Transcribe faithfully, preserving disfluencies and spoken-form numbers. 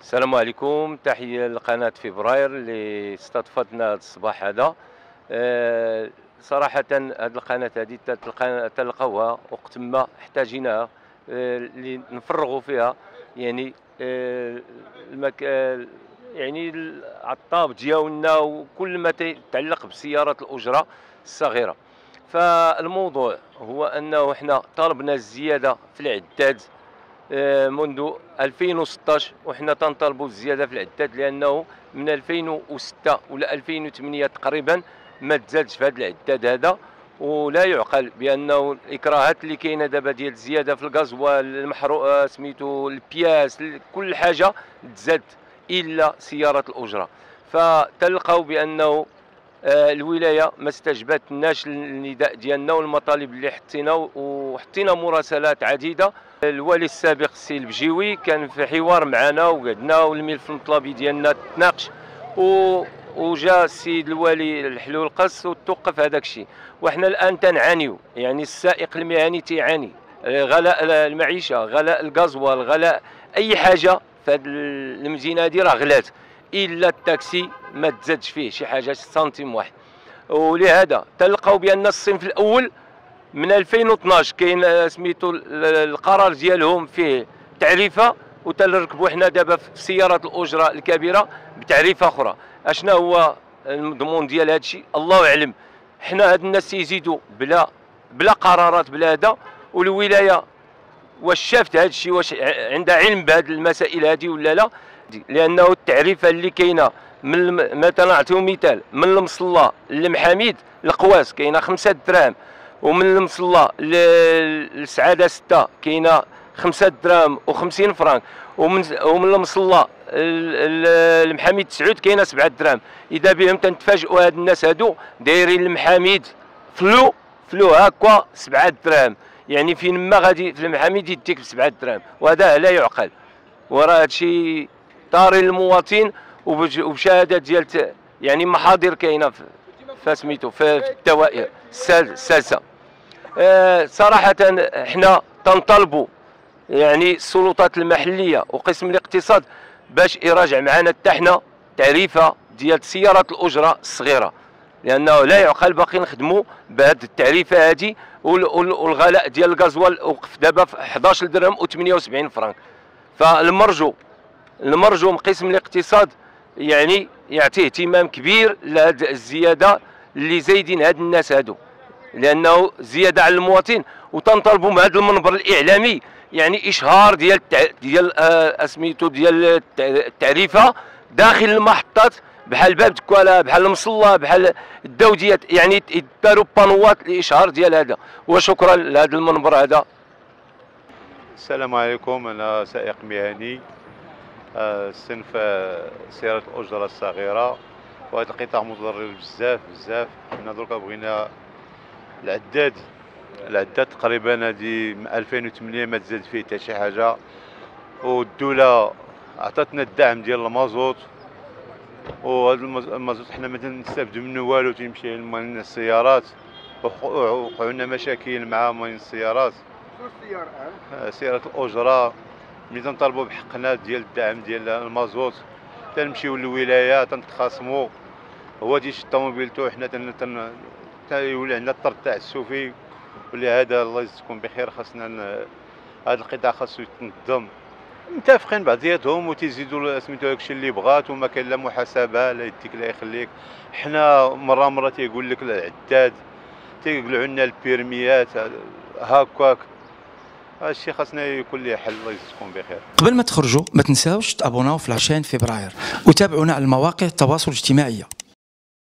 السلام عليكم، تحية لقناة فبراير اللي استضفتنا هذا الصباح هذا. أه صراحة هذه القناة هذه تلقوها وقت ما احتاجيناها اللي أه نفرغوا فيها، يعني أه المك... أه يعني العطاب ديالنا وكل ما يتعلق بسيارات الأجرة الصغيرة. فالموضوع هو أنه احنا طلبنا الزيادة في العداد منذ ألفين وستة عشر، وحنا تنطلبوا الزياده في العداد لانه من ألفين وستة ولا ألفين وثمانية تقريبا ما تزادش في هذا العداد هذا، ولا يعقل بانه الاكراهات اللي كاينه دابا ديال الزياده في الغازوال المحروق سميتو البياس كل حاجه تزاد الا سياره الاجره. فتلقاو بانه الولايه ما استجبتناش للنداء ديالنا والمطالب اللي حطينا، وحطينا مراسلات عديده. الوالي السابق السي البجيوي كان في حوار معنا وقعدنا والملف المطلبي ديالنا تناقش، وجا السيد الوالي الحلول القص وتوقف هذاك الشيء. وحنا الان تنعانيو، يعني السائق المهني تيعاني، غلاء المعيشه، غلاء الغازوال، غلاء اي حاجه في هذه المدينه هذه راه غلات، الا التاكسي ما تزادش فيه شي حاجه سنتيم واحد. ولهذا تلقاو بان الصنف الاول من ألفين واثناش كاين سميتو القرار ديالهم فيه تعريفه، وتنركبوا حنا دابا في سيارات الاجره الكبيره بتعريفه اخرى. اشنا هو المضمون ديال هذا الشيء؟ الله اعلم. حنا هاد الناس يزيدوا بلا بلا قرارات بلا هذا، والولايه واش شافت هذا الشيء؟ واش عندها علم بهذه المسائل هذه ولا لا؟ لانه التعريفه اللي كاينه من مثلا نعطيو مثال، من المصله للمحاميد القواس كاينه خمسة دراهم، ومن المصله للسعاده ستة كاينه خمسة دراهم وخمسين فرانك، ومن ومن المصله للمحاميد تسعود كاينه سبعة دراهم. اذا بهم تنتفاجئوا هاد الناس هادو دايرين المحاميد فلو فلو هكا سبعة دراهم، يعني فين ما غادي في المحاميد يديك بسبعة دراهم، وهذا لا يعقل. وراه هادشي طاري للمواطن، وبشهاده ديال يعني محاضر كاينه فسميتو في الدوائر السادسه. أه صراحه حنا تنطلبوا يعني السلطات المحليه وقسم الاقتصاد باش يراجع معنا حتى حنا تعريفه ديال سيارات الاجره الصغيره، لانه لا يعقل باقي نخدموا بهذه التعريفه هذه. والغلاء ديال الغازوال وقف دابا في أحد عشر درهم وثمانية وسبعين فرنك. فالمرجو المرجو من قسم الاقتصاد يعني يعطيه اهتمام كبير لهاد الزياده اللي زايدين هاد الناس هادو، لانه زياده على المواطن. وتنطلبوا من هذا المنبر الاعلامي يعني اشهار ديال ديال اسميتو ديال التعريفه داخل المحطات، بحال باب دكواله، بحال المصله، بحال الدوديه، يعني يداروا بانوات لاشهار ديال هذا. وشكرا لهذا المنبر هذا. السلام عليكم، انا سائق مهني صنف سيارات الاجره الصغيره، وهذا القطاع متضرر بزاف بزاف. حنا دركا بغينا العداد العداد تقريبا هذه من ألفين وثمانية ما تزاد فيه حتى شي حاجه، والدوله عطاتنا الدعم ديال المازوت، وهذا المازوت حنا ما تنستافدوا منه والو، تيمشي لموين السيارات. وقعوا لنا مشاكل مع موين السيارات سيارات الاجره. ملي تنطالبوا بحقنا ديال الدعم ديال المازوت تنمشيو للولايه تنتخاصموا، هو تيشد طوموبيلتو وحنا تن تيولي عندنا الطرد التعسفي. ولهذا الله يجزيكم بخير، خاصنا هذا القطاع خاصو يتنظم. متفقين بعضياتهم وتيزيدوا سميتو هادشي اللي بغات، وما كاين لا محاسبه لا يديك لا يخليك. حنا مره مره تيقول لك العداد، تيقلعوا لنا البيرميات هكاك. هذا الشيء خاصنا يكون ليه حل، الله يجزيكم بخير. قبل ما تخرجوا ما تنساوش تابوناو في العشرين فبراير، وتابعونا على المواقع التواصل الاجتماعي.